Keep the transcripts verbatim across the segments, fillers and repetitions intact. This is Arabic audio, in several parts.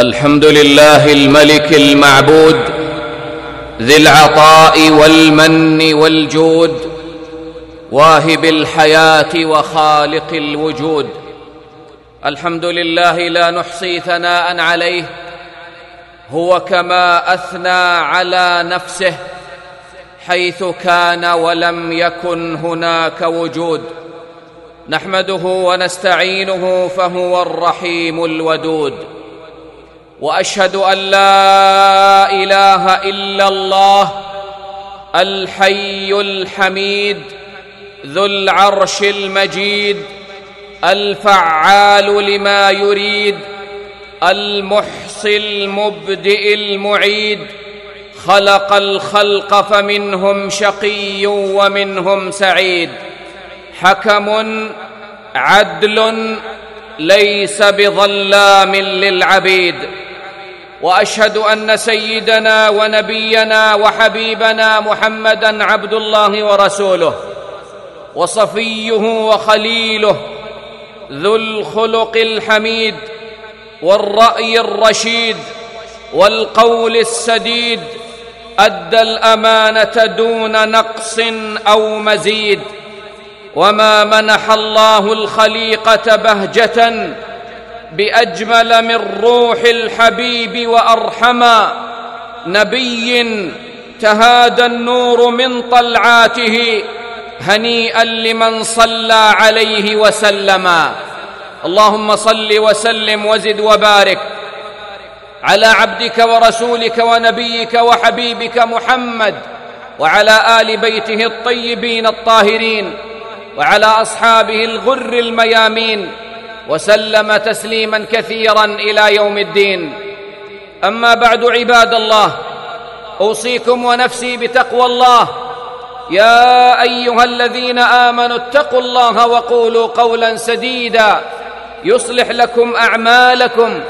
الحمد لله الملك المعبود ذي العطاء والمن والجود واهب الحياة وخالق الوجود. الحمد لله لا نحصي ثناء عليه، هو كما أثنى على نفسه حيث كان ولم يكن هناك وجود. نحمده ونستعينه فهو الرحيم الودود، وأشهد أن لا إله إلا الله الحي الحميد ذو العرش المجيد الفعال لما يريد المحصي المبدئ المعيد، خلق الخلق فمنهم شقي ومنهم سعيد، حكم عدل ليس بظلام للعبيد. وأشهد أن سيدنا ونبينا وحبيبنا محمدًا عبد الله ورسوله وصفيه وخليله ذو الخلق الحميد والرأي الرشيد والقول السديد، أدى الأمانة دون نقص أو مزيد، وما منح الله الخليقة بهجة بأجمل من روح الحبيب وأرحما نبي تهادى النور من طلعاته، هنيئا لمن صلى عليه وسلما. اللهم صل وسلم وزد وبارك على عبدك ورسولك ونبيك وحبيبك محمد، وعلى آل بيته الطيبين الطاهرين، وعلى أصحابه الغر الميامين، وسلم تسليما كثيرا إلى يوم الدين. أما بعد، عباد الله، أوصيكم ونفسي بتقوى الله. يا أيها الذين آمنوا اتقوا الله وقولوا قولا سديدا يصلح لكم أعمالكم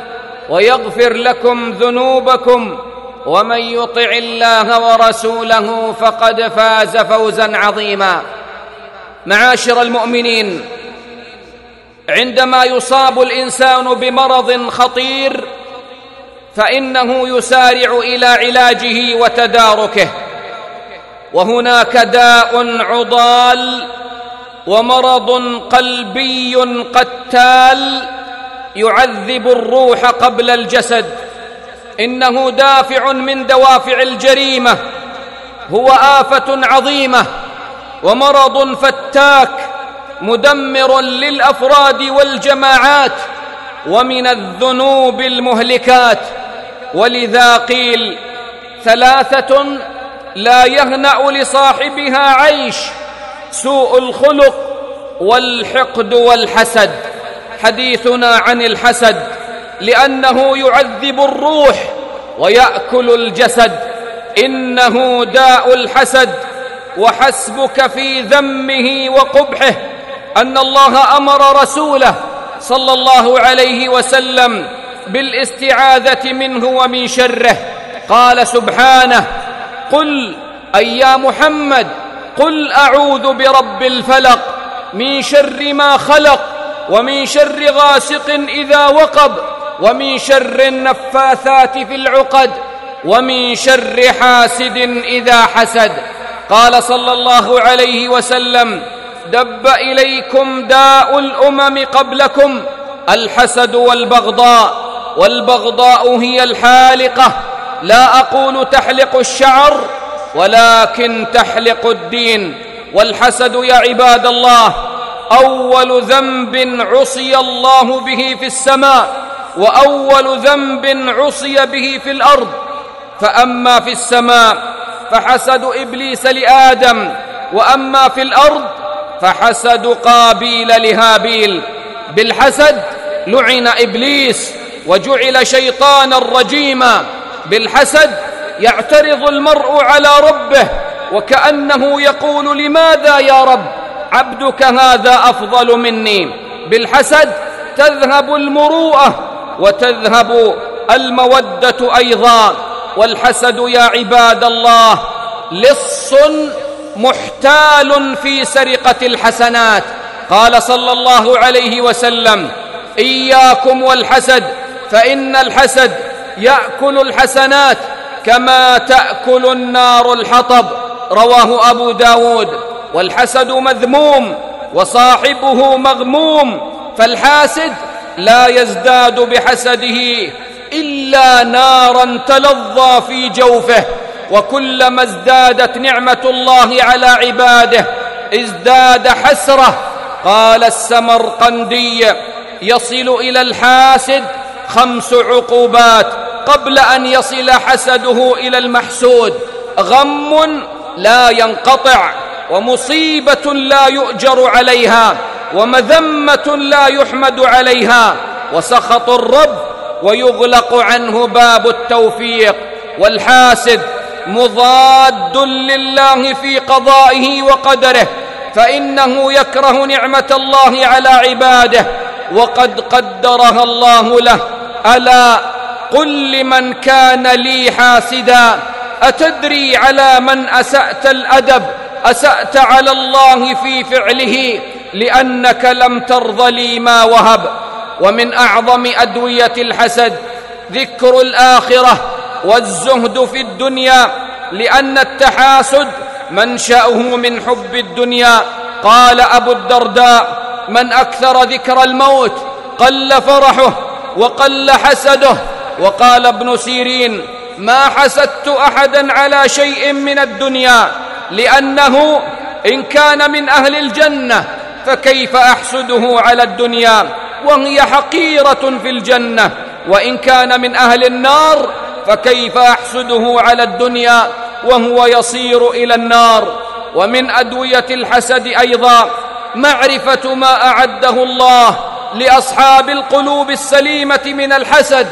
ويغفر لكم ذنوبكم، ومن يطع الله ورسوله فقد فاز فوزا عظيما. معاشر المؤمنين، عندما يصاب الإنسان بمرض خطير فإنه يسارع إلى علاجه وتداركه، وهناك داء عضال ومرض قلبي قتال يعذب الروح قبل الجسد، إنه دافع من دوافع الجريمة، هو آفة عظيمة ومرض فتاك مدمر للأفراد والجماعات ومن الذنوب المهلكات. ولذا قيل: ثلاثة لا يهنأ لصاحبها عيش: سوء الخلق والحقد والحسد. حديثنا عن الحسد لأنه يعذب الروح ويأكل الجسد، إنه داء الحسد، وحسبك في ذمه وقبحه أن الله أمر رسوله صلى الله عليه وسلم بالاستعاذة منه ومن شره. قال سبحانه: قل أي يا محمد قل أعوذ برب الفلق من شر ما خلق ومن شر غاسق إذا وقب ومن شر النفاثات في العقد ومن شر حاسد إذا حسد. قال صلى الله عليه وسلم: دب إليكم داء الأمم قبلكم الحسد والبغضاء، والبغضاء هي الحالقة، لا أقول تحلق الشعر ولكن تحلق الدين. والحسد يا عباد الله أول ذنب عصي الله به في السماء، وأول ذنب عصي به في الأرض. فأما في السماء فحسد إبليس لآدم، وأما في الأرض فحسد قابيل لهابيل. بالحسد لعن إبليس وجعل شيطانا رجيما، بالحسد يعترض المرء على ربه وكأنه يقول: لماذا يا رب عبدك هذا أفضل مني؟ بالحسد تذهب المروءة وتذهب المودة أيضا. والحسد يا عباد الله لص محتال في سرقة الحسنات. قال صلى الله عليه وسلم: إياكم والحسد فإن الحسد يأكل الحسنات كما تأكل النار الحطب، رواه أبو داود. والحسد مذموم وصاحبه مغموم، فالحاسد لا يزداد بحسده إلا ناراً تلظى في جوفه. وكلما ازدادت نعمة الله على عباده ازداد حسرة. قال السمرقندي: يصل إلى الحاسد خمس عقوبات قبل أن يصل حسده إلى المحسود: غم لا ينقطع، ومصيبة لا يؤجر عليها، ومذمة لا يحمد عليها، وسخط الرب، ويغلق عنه باب التوفيق. والحاسد مضاد لله في قضائه وقدره، فإنه يكره نعمة الله على عباده وقد قدرها الله له. ألا قل لمن كان لي حاسدا: أتدري على من أسأت الأدب؟ أسأت على الله في فعله، لأنك لم ترض لي ما وهب. ومن أعظم أدوية الحسد ذكر الآخرة والزهد في الدنيا، لأن التحاسد منشأه من حب الدنيا. قال أبو الدرداء: من أكثر ذكر الموت قل فرحه وقل حسده. وقال ابن سيرين: ما حسدت أحدا على شيء من الدنيا، لأنه إن كان من أهل الجنة فكيف أحسده على الدنيا وهي حقيرة في الجنة، وإن كان من أهل النار فكيف أحسده على الدنيا وهو يصير إلى النار. ومن أدوية الحسد أيضا معرفة ما أعده الله لأصحاب القلوب السليمة من الحسد.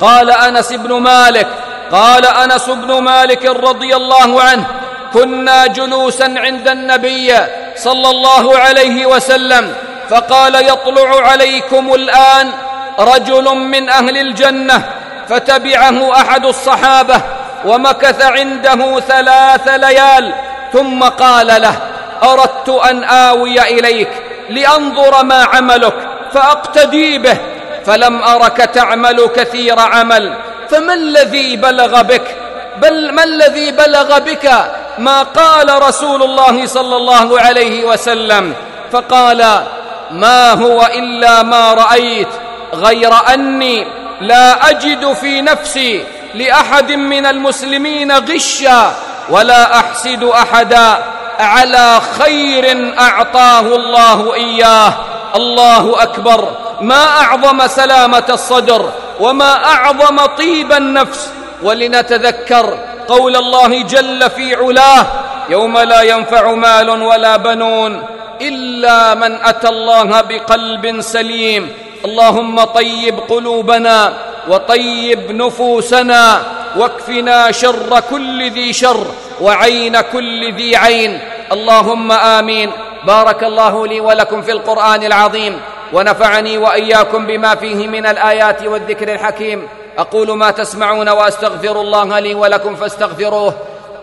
قال أنس بن مالك قال أنس بن مالك رضي الله عنه: كنا جلوسا عند النبي صلى الله عليه وسلم، فقال: يطلع عليكم الآن رجل من أهل الجنة. فتبعه أحد الصحابة ومكث عنده ثلاث ليال، ثم قال له: أردت أن آوي إليك لأنظر ما عملك فأقتدي به، فلم أرك تعمل كثير عمل، فما الذي بلغ بك بل ما الذي بلغ بك ما قال رسول الله صلى الله عليه وسلم؟ فقال: ما هو إلا ما رأيت، غير أني لا أجد في نفسي لأحد من المسلمين غشا، ولا أحسد أحدا على خير أعطاه الله إياه. الله أكبر! ما أعظم سلامة الصدر، وما أعظم طيب النفس. ولنتذكر قول الله جل في علاه: يوم لا ينفع مال ولا بنون إلا من أتى الله بقلب سليم. اللهم طيب قلوبنا وطيب نفوسنا، واكفنا شر كل ذي شر وعين كل ذي عين، اللهم آمين. بارك الله لي ولكم في القرآن العظيم، ونفعني وإياكم بما فيه من الآيات والذكر الحكيم. أقول ما تسمعون وأستغفر الله لي ولكم فاستغفروه،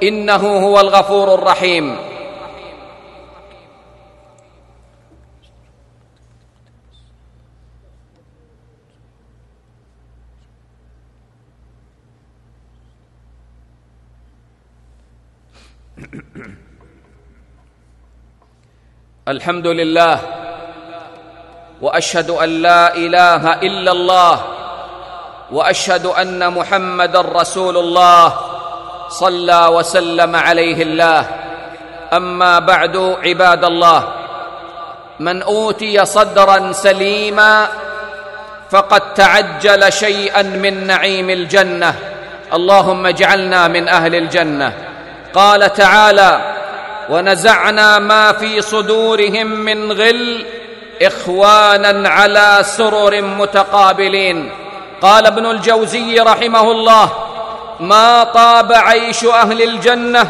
إنه هو الغفور الرحيم. الحمد لله، وأشهد أن لا إله إلا الله، وأشهد أن محمدًا رسول الله، صلى وسلم عليه الله. أما بعد، عباد الله، من أوتي صدرًا سليمًا فقد تعجل شيئًا من نعيم الجنة. اللهم اجعلنا من أهل الجنة. قال تعالى: ونزعنا ما في صدورهم من غل إخوانا على سرر متقابلين. قال ابن الجوزي رحمه الله: ما طاب عيش أهل الجنة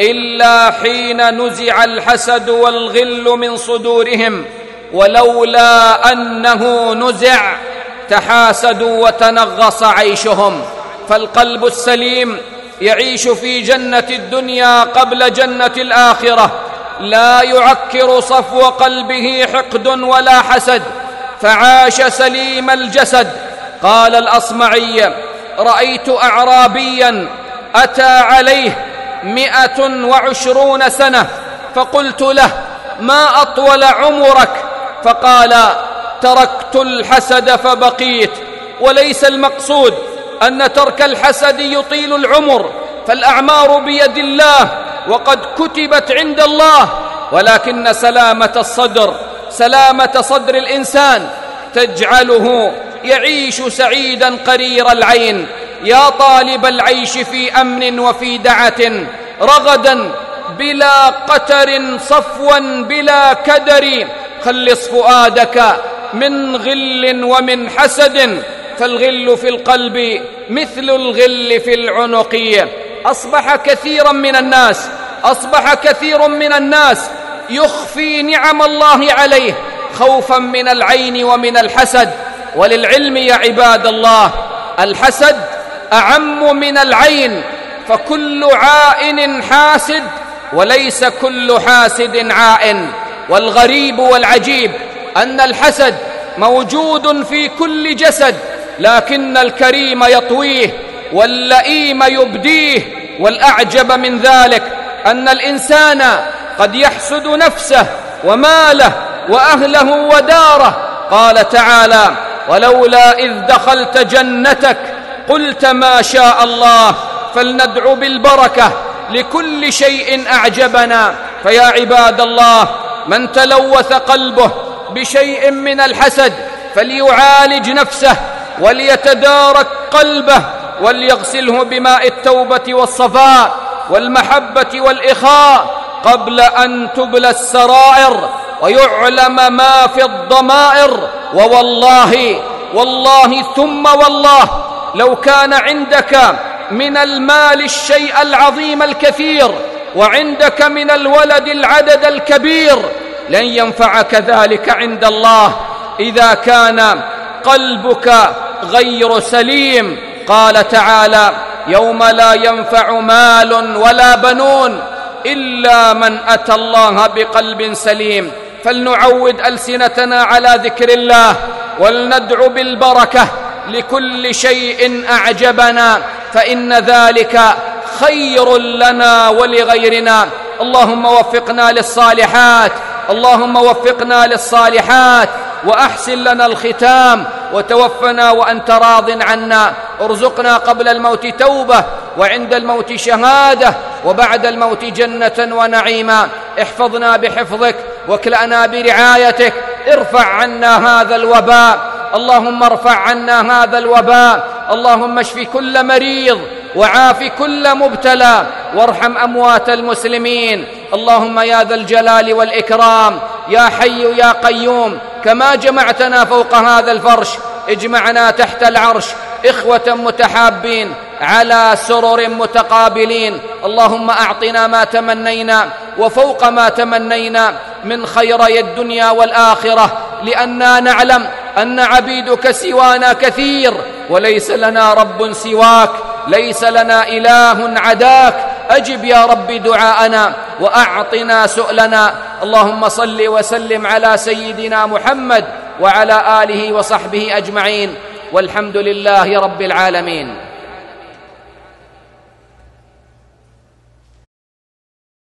إلا حين نزع الحسد والغل من صدورهم، ولولا أنه نزع تحاسدوا وتنغص عيشهم. فالقلب السليم يعيش في جنة الدنيا قبل جنة الآخرة، لا يعكر صفو قلبه حقد ولا حسد، فعاش سليم الجسد قال الأصمعي: رأيت أعرابيا أتى عليه مئة وعشرون سنة، فقلت له: ما أطول عمرك؟ فقال: تركت الحسد فبقيت. وليس المقصود أن ترك الحسد يطيل العمر، فالأعمار بيد الله وقد كتبت عند الله، ولكن سلامة الصدر، سلامة صدر الإنسان تجعله يعيش سعيدا قرير العين. يا طالب العيش في أمن وفي دعة، رغدا بلا قتر، صفوا بلا كدر، خلص فؤادك من غل ومن حسد، فالغل في القلب مثل الغل في العنق. أصبح كثيرا من الناس أصبح كثير من الناس يخفي نعم الله عليه خوفا من العين ومن الحسد. وللعلم يا عباد الله، الحسد أعم من العين، فكل عائن حاسد وليس كل حاسد عائن. والغريب والعجيب أن الحسد موجود في كل جسد، لكن الكريم يطويه واللئيم يبديه. والأعجب من ذلك أن الإنسان قد يحسد نفسه وماله وأهله وداره. قال تعالى: ولولا إذ دخلت جنتك قلت ما شاء الله. فلندعو بالبركة لكل شيء أعجبنا. فيا عباد الله، من تلوث قلبه بشيء من الحسد فليعالج نفسه، وليتدارك قلبه، وليغسله بماء التوبة والصفاء والمحبة والإخاء، قبل أن تبلى السرائر ويعلم ما في الضمائر. ووالله والله ثم والله، لو كان عندك من المال الشيء العظيم الكثير، وعندك من الولد العدد الكبير، لن ينفعك ذلك عند الله إذا كان قلبك غير سليم. قال تعالى: يوم لا ينفع مال ولا بنون إلا من أتى الله بقلب سليم. فلنعود ألسنتنا على ذكر الله، ولندعو بالبركة لكل شيء أعجبنا، فإن ذلك خير لنا ولغيرنا. اللهم وفقنا للصالحات، اللهم وفقنا للصالحات، وأحسن لنا الختام، وتوفنا وأنت راض عنا. ارزقنا قبل الموت توبة، وعند الموت شهادة، وبعد الموت جنة ونعيما. احفظنا بحفظك، واكلأنا برعايتك، ارفع عنا هذا الوباء، اللهم ارفع عنا هذا الوباء. اللهم اشف كل مريض، وعاف كل مبتلى، وارحم أموات المسلمين. اللهم يا ذا الجلال والإكرام، يا حي يا قيوم، كما جمعتنا فوق هذا الفرش اجمعنا تحت العرش، إخوة متحابين على سرر متقابلين. اللهم أعطنا ما تمنينا وفوق ما تمنينا من خيري الدنيا والآخرة، لأننا نعلم أن عبيدك سوانا كثير، وليس لنا رب سواك، ليس لنا إله عداك. أجب يا رب دعاءنا، وأعطنا سؤلنا. اللهم صل وسلم على سيدنا محمد وعلى آله وصحبه أجمعين، والحمد لله رب العالمين.